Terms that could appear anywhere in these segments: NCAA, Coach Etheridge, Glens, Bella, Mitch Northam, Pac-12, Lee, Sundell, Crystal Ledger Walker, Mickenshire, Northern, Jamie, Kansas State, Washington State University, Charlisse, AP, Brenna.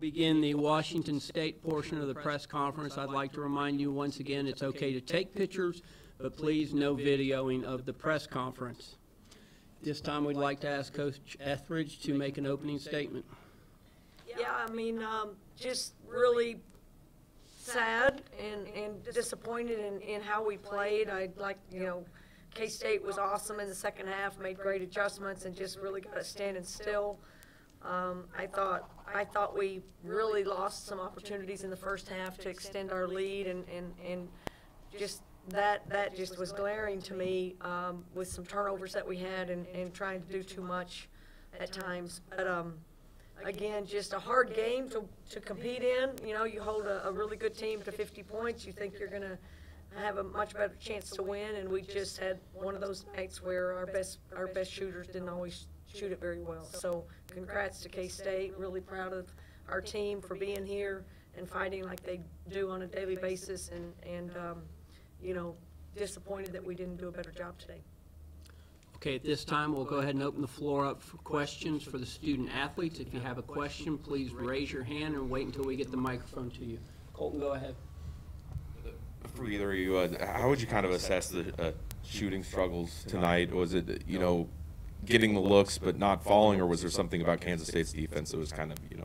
Begin the Washington State portion of the press conference. I'd like to remind you once again, it's okay to take pictures, but please no videoing of the press conference. This time we'd like to ask Coach Etheridge to make an opening statement. Yeah, I mean, just really sad and disappointed in how we played. I'd like, you know, K-State was awesome in the second half, made great adjustments, and just really got us standing still. I thought we really lost some opportunities in the first half to extend our lead, and just that just was glaring to me with some turnovers that we had and trying to do too much at times. But again, just a hard game to compete in. You know, you hold a really good team to 50 points. You think you're going to have a much better chance to win, and we just had one of those nights where our best shooters didn't always shoot it very well. So congrats to K-State. Really proud of our team for being here and fighting like they do on a daily basis, and you know, disappointed that we didn't do a better job today. Okay, at this time we'll go ahead and open the floor up for questions for the student athletes. If you have a question, please raise your hand and wait until we get the microphone to you. Colton, go ahead. For either of you, how would you kind of assess the shooting struggles tonight? Was it, you know, getting the looks but not falling, or was there something about Kansas State's defense that was kind of, you know?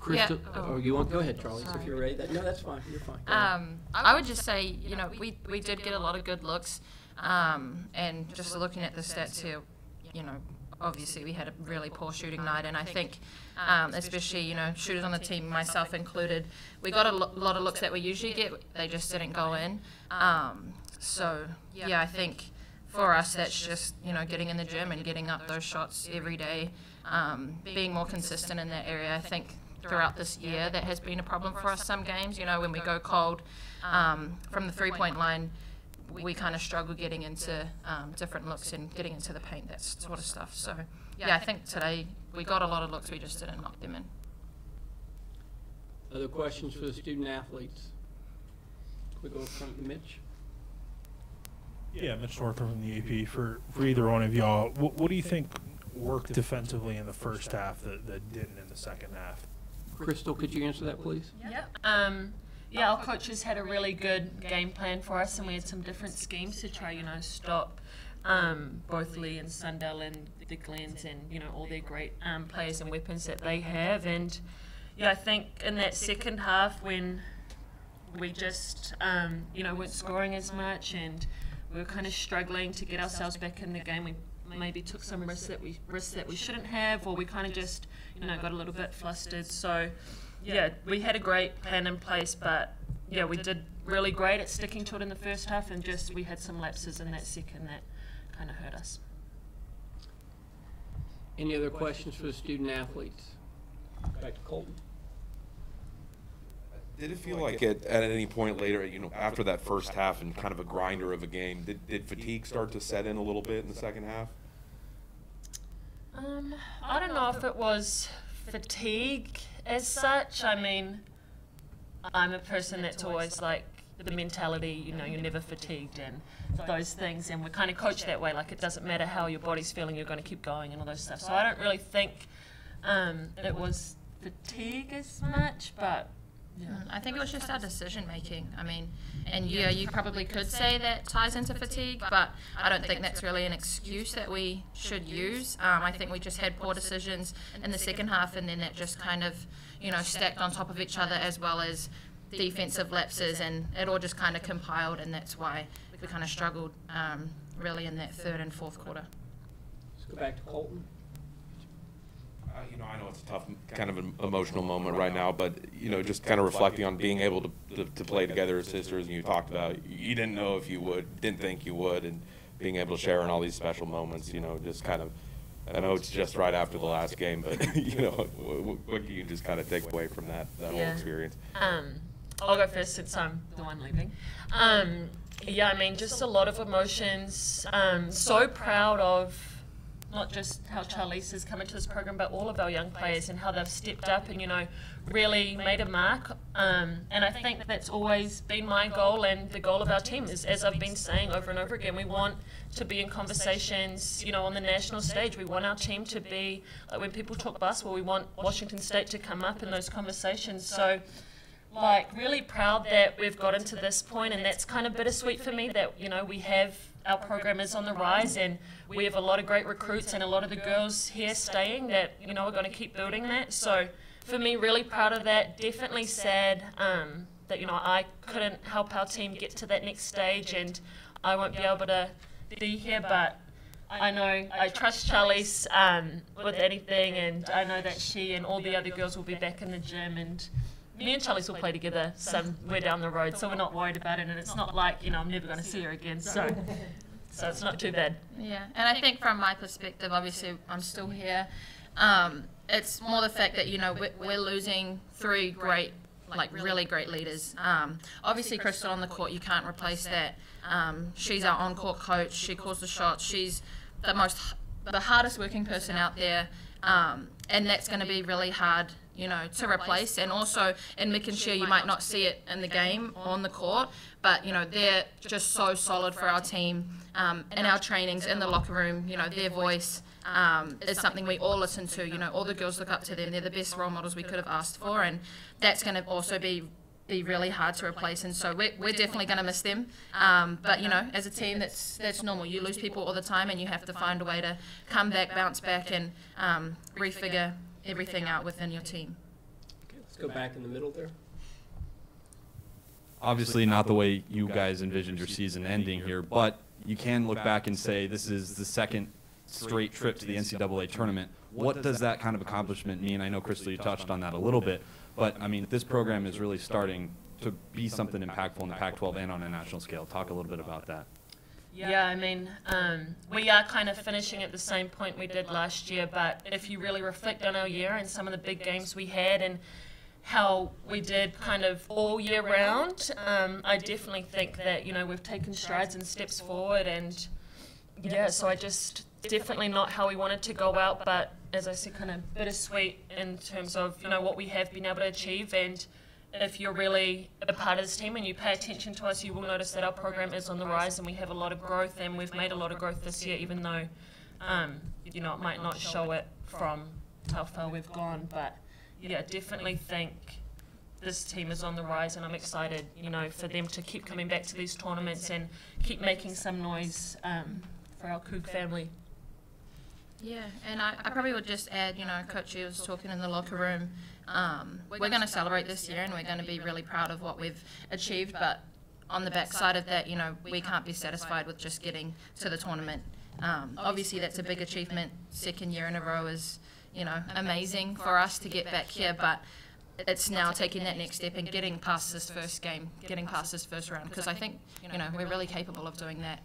Crystal, yeah. Oh, you want? Go ahead, Charlisse. Sorry. If you're ready. No, that's fine. You're fine. I would just say, you know, we did get a lot of good looks, and just looking at the stats here, you know, obviously we had a really poor shooting night, and I think especially, you know, shooters on the team, myself included, we got a lot of looks that we usually get. They just didn't go in. So yeah, I think for us, that's just, you know, getting in the gym and getting up those shots every day, being more consistent in that area. I think throughout this year that has been a problem for us some games. You know, when we go cold from the three-point line, we kind of struggle getting into different looks and getting into the paint, that sort of stuff. So yeah, I think today we got a lot of looks, we just didn't knock them in. Other questions for the student athletes? Can we go up front to Mitch? Yeah, Mitch Northam from the AP. For either one of y'all, what do you think worked defensively in the first half that didn't in the second half? Crystal, could you answer that, please? Yep. Yeah, our coaches had a really good game plan for us, and we had some different schemes to try, you know, stop both Lee and Sundell and the Glens and, you know, all their great players and weapons that they have. And yeah, I think in that second half when we just, you know, weren't scoring as much and we were kind of struggling to get ourselves back in the game, we maybe took some risks that we shouldn't have, or we kind of just, you know, got a little bit flustered. So yeah, we had a great plan in place, but yeah, we did really great at sticking to it in the first half, and just we had some lapses in that second that kind of hurt us. Any other questions for the student athletes? Back to Colton. Did it feel like at any point later, you know, after that first half and kind of a grinder of a game, did fatigue start to set in a little bit in the second half? I don't know if it was fatigue as such. I mean, I'm a person that's always like the mentality, you know, you're never fatigued and those things, and we're kind of coached that way, like it doesn't matter how your body's feeling, you're going to keep going and all those stuff. So I don't really think it was fatigue as much, but yeah. I think it was just our decision making. I mean, and yeah, you probably could say that ties into fatigue, but I don't think that's really an excuse that we should use. I think we just had poor decisions in the second half, and then that just kind of, you know, stacked on top of each other, as well as defensive lapses, and it all just kind of compiled, and that's why we kind of struggled really in that third and fourth quarter. Let's go back to Colton. You know, I know it's a tough kind of an emotional moment right now, but, you know, just kind of reflecting on being able to play together as sisters, and you talked about you didn't know if you would, didn't think you would, and being able to share in all these special moments, you know, just kind of, I know it's just right after the last game, but, you know, what do you just kind of take away from that whole experience? I'll go first since I'm the one leaving. Yeah, I mean, just a lot of emotions. So proud of not just how Charlisse has come into this program, but all of our young players and how they've stepped up and, you know, really made a mark. And I think that's always been my goal and the goal of our team is, as I've been saying over and over again, we want to be in conversations, you know, on the national stage. We want our team to be, like when people talk basketball, we want Washington State to come up in those conversations. So, like, really proud that we've gotten to this point, and that's kind of bittersweet for me that, you know, we have, our program is on the rise and we have a lot of great recruits and a lot of the girls here staying that, you know, we're going to keep building that. So for me, really proud of that. Definitely sad that, you know, I couldn't help our team get to that next stage and I won't be able to be here, but I know I trust Charlisse with anything, and I know that she and all the other girls will be back in the gym, and me and Charlisse will play together somewhere down the road, so we're not worried about it, and it's not like, you know, I'm never going to see her again, so it's not too bad. Yeah, and I think from my perspective, obviously I'm still here, it's more the fact that, you know, we're losing three great, like really great leaders. Obviously Crystal on the court, you can't replace that. She's our on-court coach, she calls the shots, she's the hardest working person out there, and that's going to be really hard, you know, to replace. And also in Mickenshire, you might not see it in the game or on the court, but, you know, they're just so solid for our team, in our trainings, in the locker room, you know, their voice is something we all listen to, you know, all the girls look up to them, they're the best role models we could have asked for, and that's going to also be really hard to replace, and so we're definitely going to miss them, but, you know, as a team, that's normal. You lose people all the time and you have to find a way to come back, bounce back, and refigure everything out within your team. Okay, let's go back in the middle there. Obviously not the way you guys envisioned your season ending here, but you can look back and say this is the second straight trip to the NCAA tournament. What does that kind of accomplishment mean? I know, Crystal, you touched on that a little bit, but, I mean, this program is really starting to be something impactful in the Pac-12 and on a national scale. Talk a little bit about that. Yeah, I mean, we are kind of finishing at the same point we did last year, but if you really reflect on our year and some of the big games we had and how we did kind of all year round, I definitely think that, you know, we've taken strides and steps forward, and yeah, so I just, definitely not how we wanted to go out, but as I said, kind of bittersweet in terms of, you know, what we have been able to achieve. And if you're really a part of this team and you pay attention to us, you will notice that our program is on the rise and we have a lot of growth, and we've made a lot of growth this year, even though, you know, it might not show it from how far we've gone. But, yeah, definitely think this team is on the rise, and I'm excited, you know, for them to keep coming back to these tournaments and keep making some noise for our Coug family. Yeah, and I probably would just add, you know, Coach E was talking in the locker room, we're going to celebrate this year and we're going to be really proud of what we've achieved, but on the backside of that, you know, we can't be satisfied with just getting to the tournament. Obviously that's a big achievement, second year in a row is, you know, amazing for us to get back here, but it's now taking that next step and getting past this first game, getting past this first round, because I think, you know, we're really capable of doing that.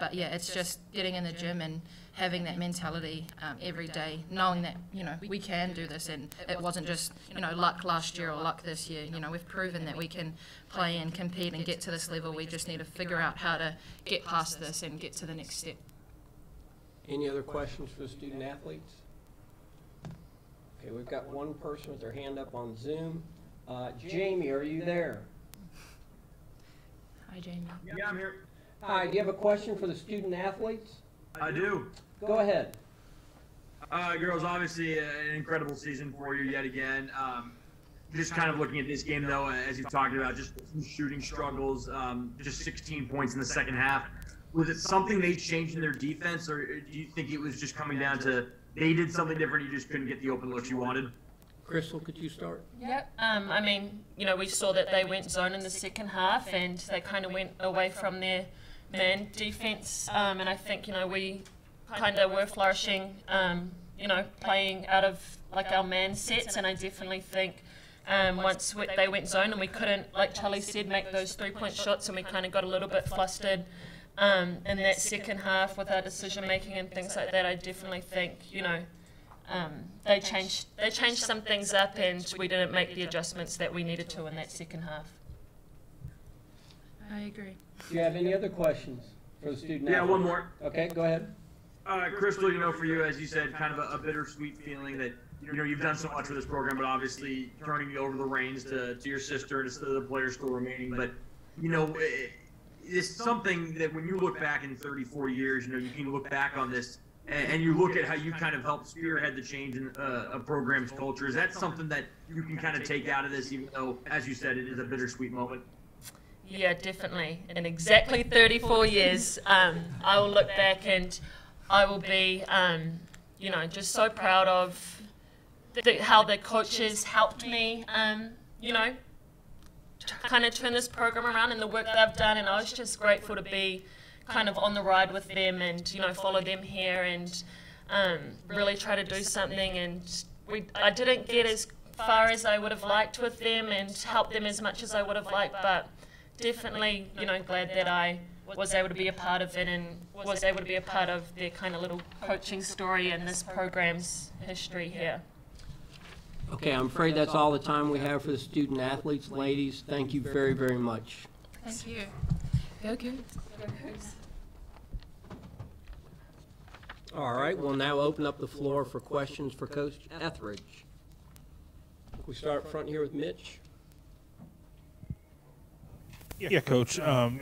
But yeah, it's just getting in the gym and having that mentality every day, knowing that, you know, we can do this, and it wasn't just, you know, luck last year or luck this year. You know, we've proven that we can play and compete and get to this level. We just need to figure out how to get past this and get to the next step. Any other questions for the student athletes? Okay, we've got one person with their hand up on Zoom. Jamie, are you there? Hi, Jamie. Yeah, I'm here. Hi, do you have a question for the student athletes? I do. Go ahead. Girls, obviously an incredible season for you yet again. Just kind of looking at this game, though, as you've talked about, just shooting struggles, just 16 points in the second half. Was it something they changed in their defense, or do you think it was just coming down to they did something different, you just couldn't get the open looks you wanted? Crystal, could you start? Yep. I mean, you know, we saw that they went zone in the second half and they kind of went away from their man defense, and I think, you know, we kind of were flourishing, you know, playing out of like our man sets, and I definitely think once they went zone and we couldn't, like Charlisse said, make those three-point shots, and we kind of got a little bit flustered in that second half with our decision making and things like that. I definitely think, you know, they changed some things up, and we didn't make the adjustments that we needed to in that second half. I agree. Do you have any other questions for the student? Yeah, one more. Okay, go ahead. Crystal, you know, for you, as you said, kind of a bittersweet feeling that, you know, you've done so much for this program, but obviously turning over the reins to your sister and to the players still remaining. But, you know, it's something that when you look back in 34 years, you know, you can look back on this and you look at how you kind of helped spearhead the change in a program's culture. Is that something that you can kind of take out of this, even though, as you said, it is a bittersweet moment? Yeah, definitely. In exactly 34 years, I will look back and I will be, you know, just so proud of how the coaches helped me, you know, kind of turn this program around and the work that I've done. And I was just grateful to be kind of on the ride with them and, you know, follow them here and really try to do something. And I didn't get as far as I would have liked with them and help them as much as I would have liked, but definitely, you know, glad that I was able to be a part of it and was able to be a part of their kind of little coaching story and this program's history here. Okay, I'm afraid that's all the time we have for the student athletes. Ladies, thank you very, very much. Thank you. Go Cougs. Go Cougs. All right, we'll now open up the floor for questions for Coach Etheridge. We start front here with Mitch. Yeah, Coach, I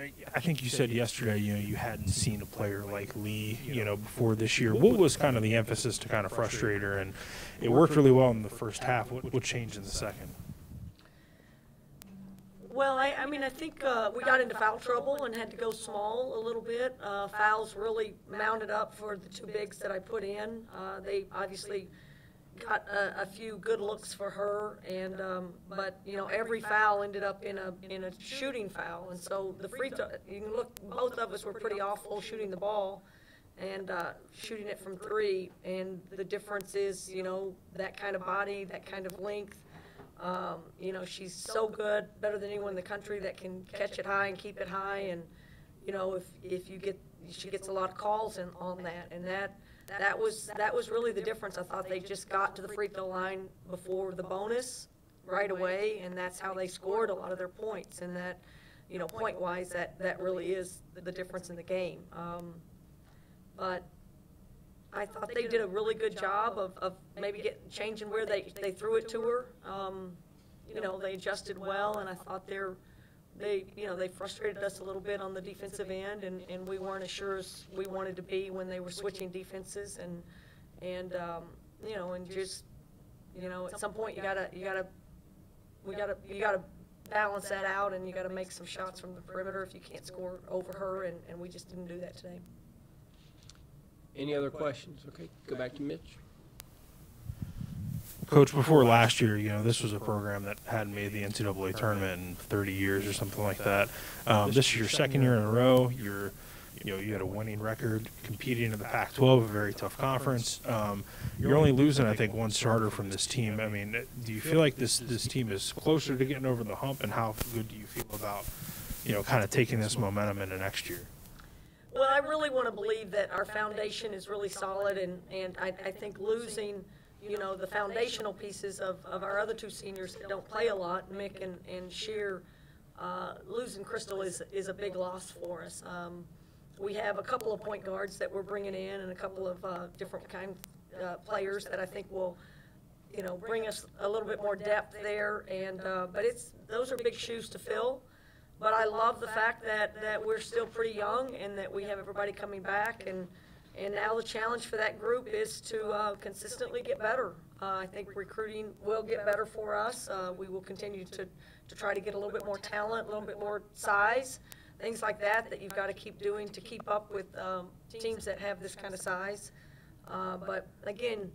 think you said yesterday, you know, you hadn't seen a player like Lee, you know, before this year. What was kind of the emphasis to kind of frustrate her? And it worked really well in the first half. What changed in the second? Well, I mean, I think we got into foul trouble and had to go small a little bit. Fouls really mounted up for the two bigs that I put in. They obviously got a few good looks for her, and but you know, every foul ended up in a shooting foul, and so the free throw, you can look, both of us were pretty awful shooting the ball and shooting it from three, and the difference is, you know, that kind of body, that kind of length, you know, she's so good, better than anyone in the country that can catch it high and keep it high, and you know, if you get, she gets a lot of calls in, on that, and that was really the difference. I thought they just got to the free throw line before the bonus right away, and that's how they scored a lot of their points. And that, you know, point-wise, that really is the difference in the game. But I thought they did a really good job of maybe changing where they threw it to her. You know, they adjusted well, and I thought they frustrated us a little bit on the defensive end, and we weren't as sure as we wanted to be when they were switching defenses, and you know, and just, you know, at some point you gotta balance that out, and you gotta make some shots from the perimeter if you can't score over her, and we just didn't do that today. Any other questions? Okay, go back to Mitch. Coach, before last year, you know, this was a program that hadn't made the NCAA tournament in 30 years or something like that. This is your second year in a row. You had a winning record, competing in the Pac-12, a very tough conference. You're only losing, I think, one starter from this team. I mean, do you feel like this team is closer to getting over the hump, and how good do you feel about, you know, kind of taking this momentum into next year? Well, I really want to believe that our foundation is really solid, and I think losing – you know, the foundational pieces of our other two seniors that don't play a lot, Mick and Sheer, losing Crystal is a big loss for us. We have a couple of point guards that we're bringing in and a couple of different kind players that I think will, you know, bring us a little bit more depth there. And but those are big shoes to fill. But I love the fact that we're still pretty young and that we have everybody coming back. And now the challenge for that group is to consistently get better. I think recruiting will get better for us. We will continue to try to get a little bit more talent, a little bit more size, things like that you've got to keep doing to keep up with teams that have this kind of size. But again,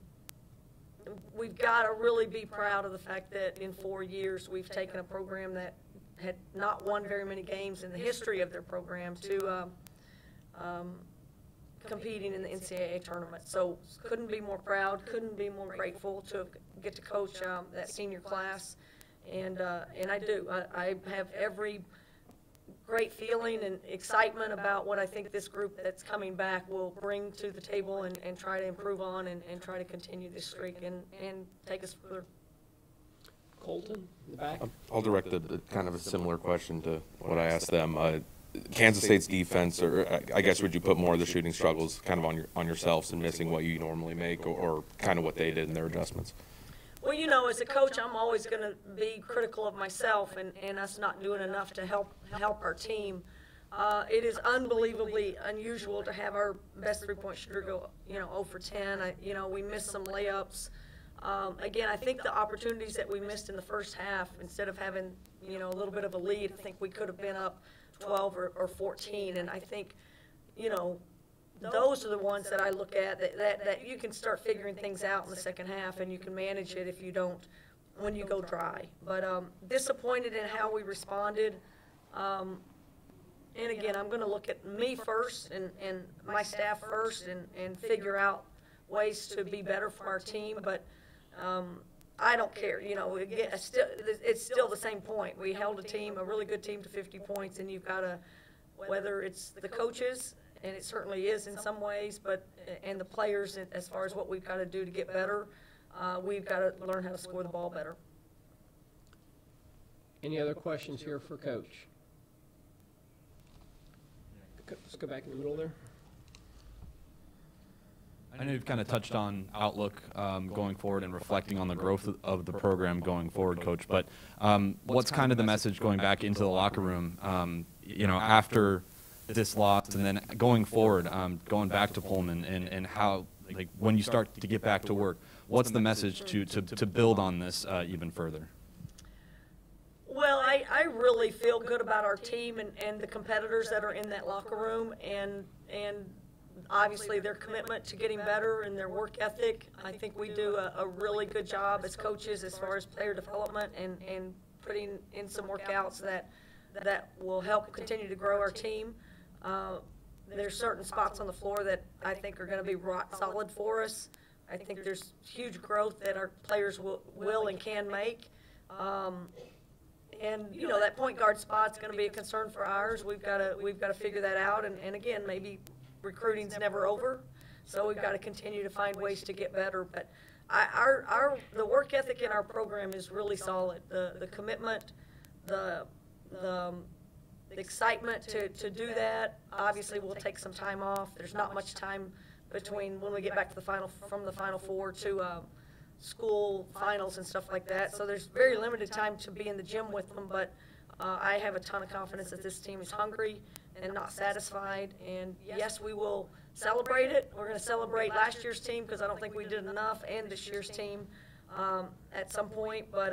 we've got to really be proud of the fact that in 4 years we've taken a program that had not won very many games in the history of their program to competing in the NCAA tournament. So couldn't be more proud, couldn't be more grateful to get to coach that senior class. And I do. I have every great feeling and excitement about what I think this group that's coming back will bring to the table and try to improve on and try to continue this streak and take us further. Colton, in the back. I'll direct kind of a similar question to what I asked them. Kansas State's defense, or I guess would you put more of the shooting struggles kind of on yourselves and missing what you normally make, or kind of what they did in their adjustments? Well, you know, as a coach, I'm always going to be critical of myself and us not doing enough to help our team. It is unbelievably unusual to have our best three-point shooter go, 0 for 10. You know, we missed some layups. Again, I think the opportunities that we missed in the first half, instead of having, a little bit of a lead, I think we could have been up 12 or 14. And I think, those are the ones that I look at that you can start figuring things out in the second half, and you can manage it if you don't, when you go dry. But disappointed in how we responded. And again, I'm going to look at me first and my staff first and figure out ways to be better for our team. But I don't care. It's still the same point. We held a really good team, to 50 points, and you've got to, whether it's the coaches, and it certainly is in some ways, and the players, as far as what we've got to do to get better, we've got to learn how to score the ball better. Any other questions here for Coach? Let's go back in the middle there. I know you've kind of touched on outlook going forward and reflecting on the growth of the program going forward, Coach, but what's kind of the message going back into the locker room, after this loss, and then going forward, going back to Pullman, and how, like, when you start to get back to work, what's the message to build on this even further? Well, I really feel good about our team and the competitors that are in that locker room, and obviously their commitment to getting better and their work ethic. I think we do a really good job as coaches as far as player development and putting in some workouts that will help continue to grow our team. There's certain spots on the floor that I think are going to be rock solid for us. I think there's huge growth that our players will and can make. And that point guard spot's going to be a concern for ours. We've got to figure that out. And again, maybe recruiting's never over, so we've got to continue to find ways to get better. But the work ethic in our program is really solid. The commitment, the excitement to do that. Obviously, we'll take some time off. There's not much time between when we get back to the Final Four to school finals and stuff like that. So there's very limited time to be in the gym with them. But I have a ton of confidence that this team is hungry and not satisfied. And yes, we will celebrate it. We're going to celebrate last year's team, because I don't think we did enough, and this year's team at some point. But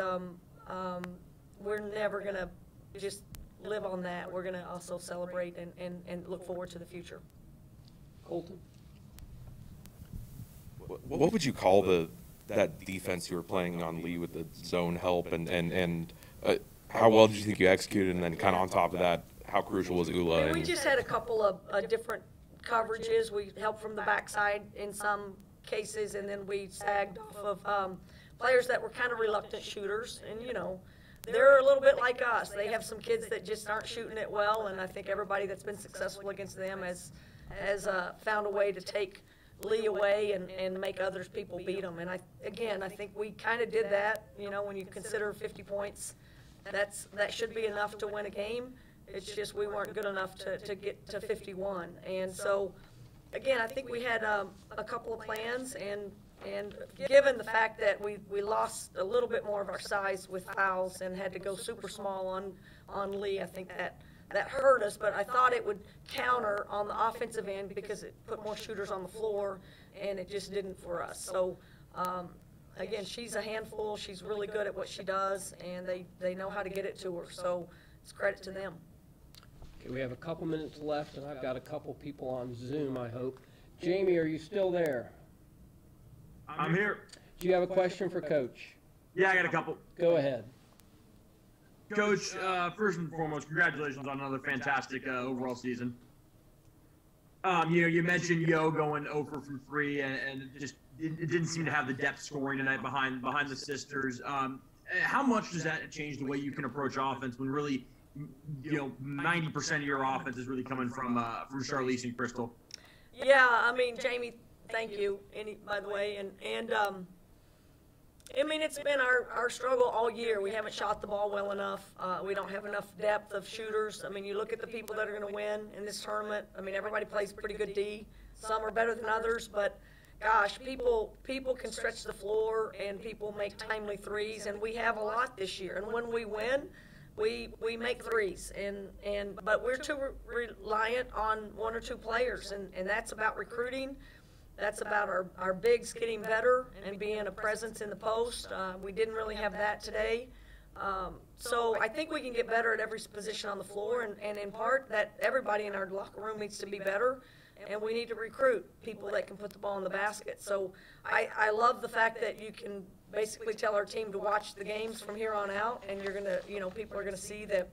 we're never going to just live on that. We're going to also celebrate and look forward to the future. Colton, what would you call that defense you were playing on Lee with the zone help, and how well did you think you executed? And then kind of on top of that, how crucial was Ula? We just had a couple of different coverages. We helped from the backside in some cases, and then we sagged off of players that were kind of reluctant shooters, and they're a little bit like us. They have some kids that just aren't shooting it well, and I think everybody that's been successful against them has found a way to take Lee away and make other people beat them. And I think we kind of did that. When you consider 50 points, that should be enough to win a game. It's just we weren't good enough to get to 51. And so, again, I think we had a couple of plans, and given the fact that we lost a little bit more of our size with fouls and had to go super small on Lee, I think that hurt us. But I thought it would counter on the offensive end, because it put more shooters on the floor, and it just didn't for us. So, again, she's a handful. She's really good at what she does, and they know how to get it to her. So it's credit to them. Okay, we have a couple minutes left, and I've got a couple people on Zoom, I hope. Jamie, are you still there? I'm here. Do you have a question for Coach? Yeah, I got a couple. Go ahead. Coach, first and foremost, congratulations on another fantastic overall season. You mentioned Yo going 0 from 3, and it didn't seem to have the depth scoring tonight behind the sisters. How much does that change the way you can approach offense when really, 90% of your offense is really coming from Charlisse and Crystal? Yeah, I mean, Jamie, thank you, by the way, and I mean, it's been our struggle all year. We haven't shot the ball well enough. We don't have enough depth of shooters. I mean, you look at the people that are going to win in this tournament. I mean, everybody plays pretty good D. Some are better than others, but gosh, people can stretch the floor and people make timely threes, and we have a lot this year. And when we win, we make threes, but we're too reliant on one or two players, and that's about recruiting. That's about our bigs getting better and being a presence in the post. We didn't really have that today. So I think we can get better at every position on the floor, and in part that everybody in our locker room needs to be better, and we need to recruit people that can put the ball in the basket. So I love the fact that you can basically tell our team to watch the games from here on out, and you're gonna, you know, people are gonna see that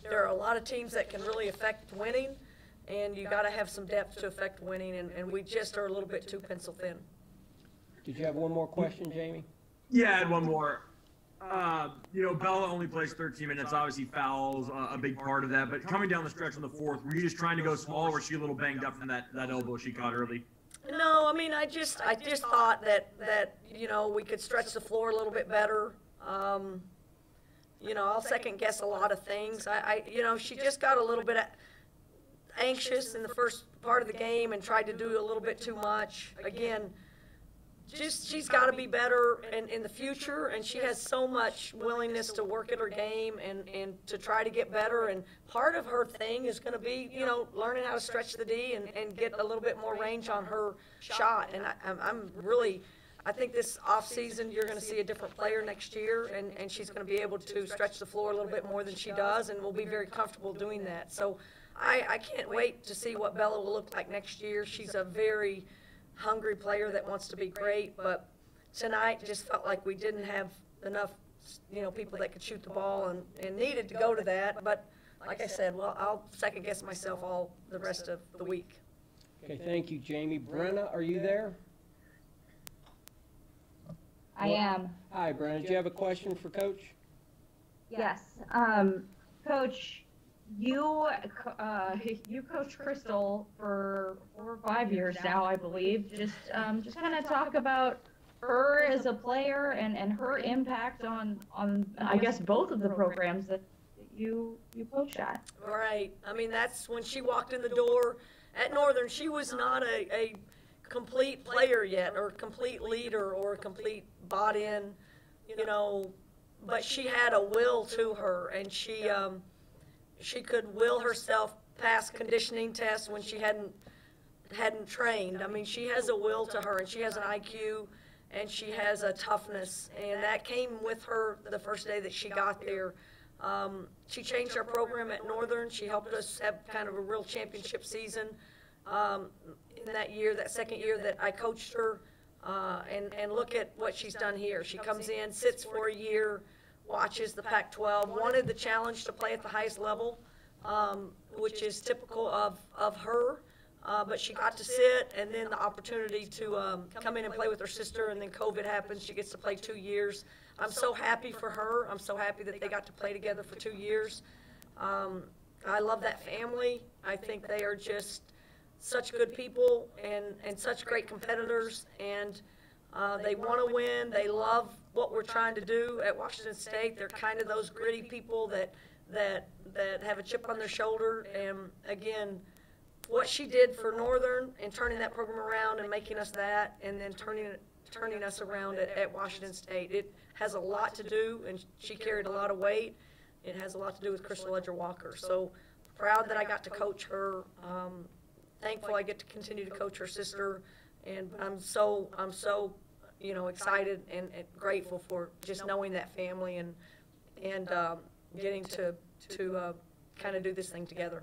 there are a lot of teams that can really affect winning, and you got to have some depth to affect winning, and we just are a little bit too pencil thin. Did you have one more question, Jamie? Yeah, I had one more. You know, Bella only plays 13 minutes. Obviously, fouls a big part of that. But coming down the stretch on the fourth, were you just trying to go small, or was she a little banged up from that elbow she caught early? No, I mean, I just thought that you know, we could stretch the floor a little bit better. You know, I'll second guess a lot of things. You know, she just got a little bit anxious in the first part of the game and tried to do a little bit too much. Again, just she's got to be better in the future, and she has so much willingness to work at her game and to try to get better, and part of her thing is going to be, you know, learning how to stretch the D and get a little bit more range on her shot. And I think this offseason you're going to see a different player next year, and she's going to be able to stretch the floor a little bit more than she does, and will be very comfortable doing that. So I can't wait to see what Bella will look like next year. She's a very hungry player that wants to be great, but tonight just felt like we didn't have enough, you know, people that could shoot the ball and needed to go to that. But like I said, well, I'll second guess myself all the rest of the week. Okay, thank you, Jamie. Brenna, are you there? I am. Hi, Brenna. Do you have a question for Coach? Yes. Coach, you coached Crystal for 4 or 5 years now, I believe. Just kind of talk about her as a player and her impact on I guess both of the programs that you coached at. All right. I mean, that's when she walked in the door at Northern. She was not a complete player yet, or a complete leader, or a complete bought in, you know, but she had a will to her, and she could will herself pass conditioning tests when she hadn't trained. I mean, she has a will to her, and she has an IQ, and she has a toughness, and that came with her the first day that she got there. She changed our program at Northern. She helped us have kind of a real championship season in that year, that second year that I coached her, and look at what she's done here. She comes in, sits for a year, watches the Pac-12, wanted the challenge to play at the highest level, which is typical of her, but she got to sit, and then the opportunity to come in and play with her sister, and then COVID happens. She gets to play 2 years. I'm so happy for her. I'm so happy that they got to play together for 2 years. I love that family. I think they are just such good people and such great competitors, and they want to win. They love what we're trying to do at Washington State. They're kind of those gritty people that have a chip on their shoulder. And again, what she did for Northern and turning that program around and making us that, and then turning us around at Washington State, it has a lot to do, and she carried a lot of weight. It has a lot to do with Crystal Ledger Walker. So proud that I got to coach her. Thankful I get to continue to coach her sister, and I'm so you know, excited and grateful for just knowing that family and getting to kind of do this thing together.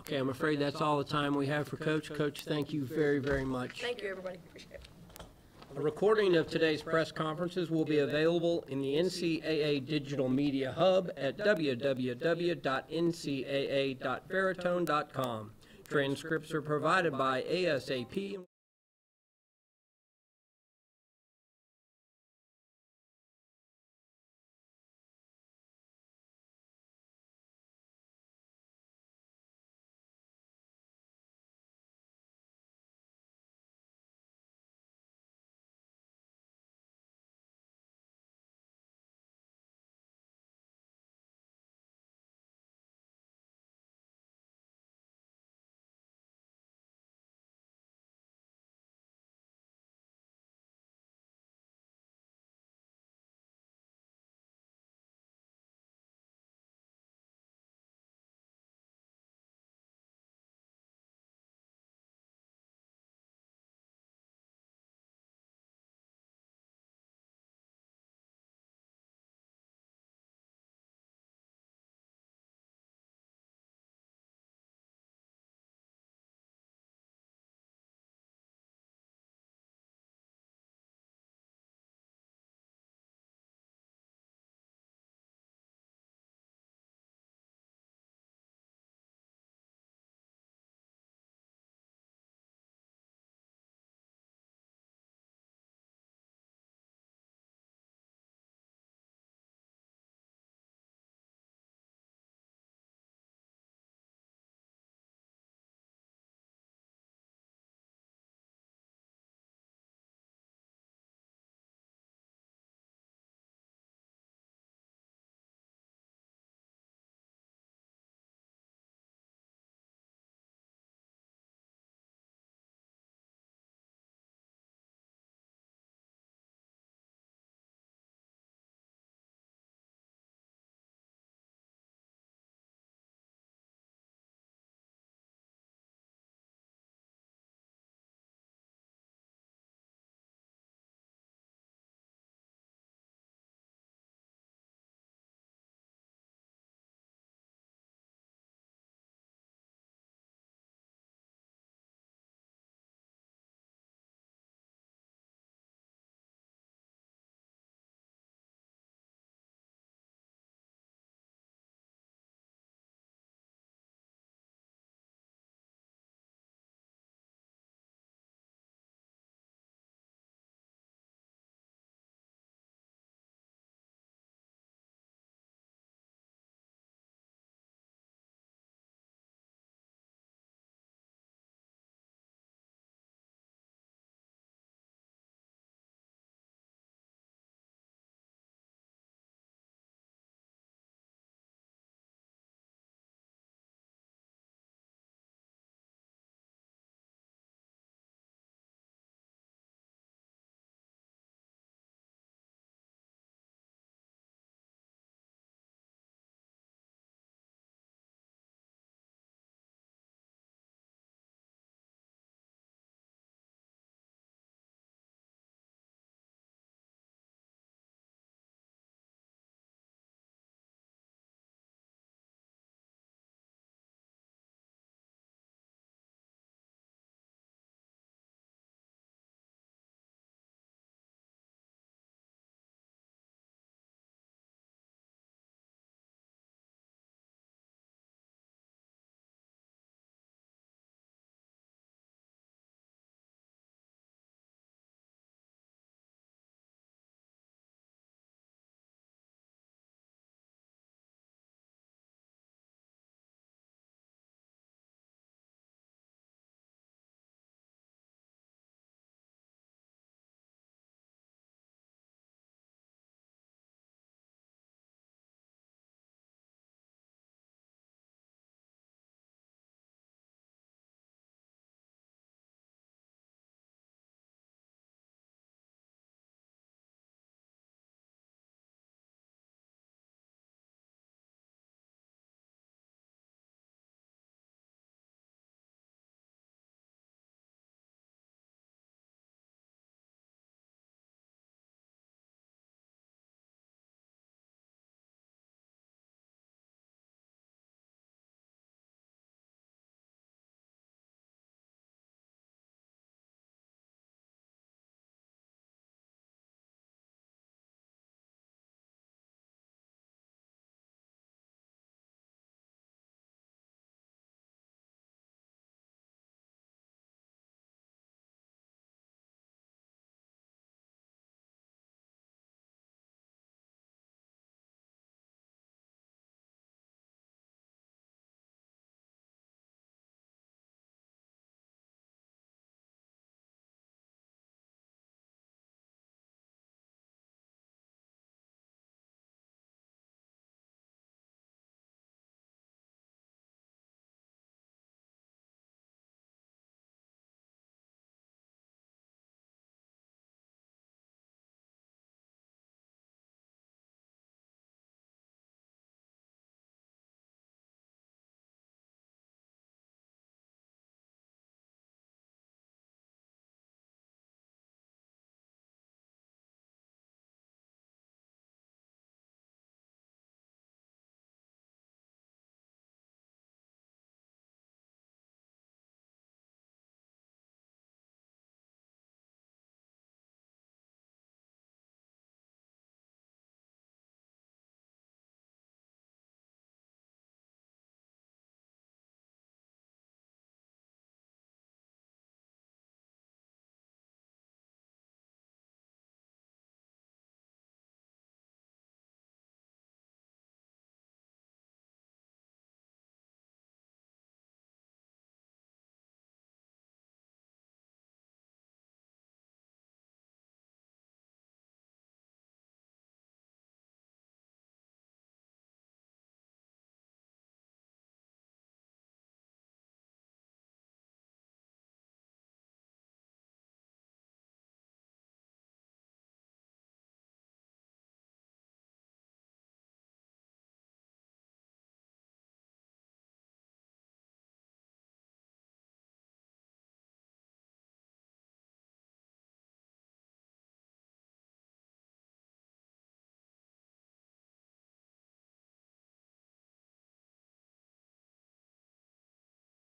Okay, I'm afraid that's all the time we have for Coach. Coach, thank you very, very much. Thank you, everybody. Appreciate it. A recording of today's press conferences will be available in the NCAA Digital Media Hub at www.ncaa.veritone.com. Transcripts are provided by ASAP.